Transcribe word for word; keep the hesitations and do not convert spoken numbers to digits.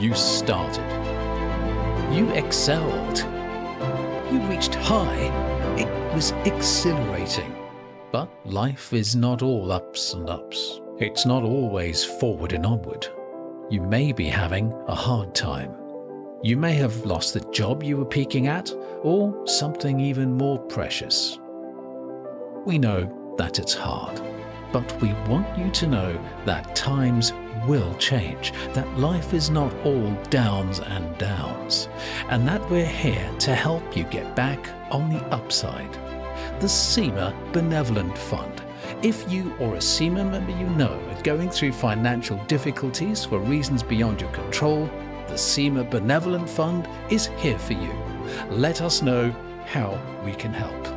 You started. You excelled. You reached high. It was exhilarating. But life is not all ups and ups. It's not always forward and onward. You may be having a hard time. You may have lost the job you were peaking at, or something even more precious. We know that it's hard, but we want you to know that times will change, that life is not all downs and downs, and that we're here to help you get back on the upside. The CIMA Benevolent Fund. If you or a CIMA member you know are going through financial difficulties for reasons beyond your control, the CIMA Benevolent Fund is here for you. Let us know how we can help.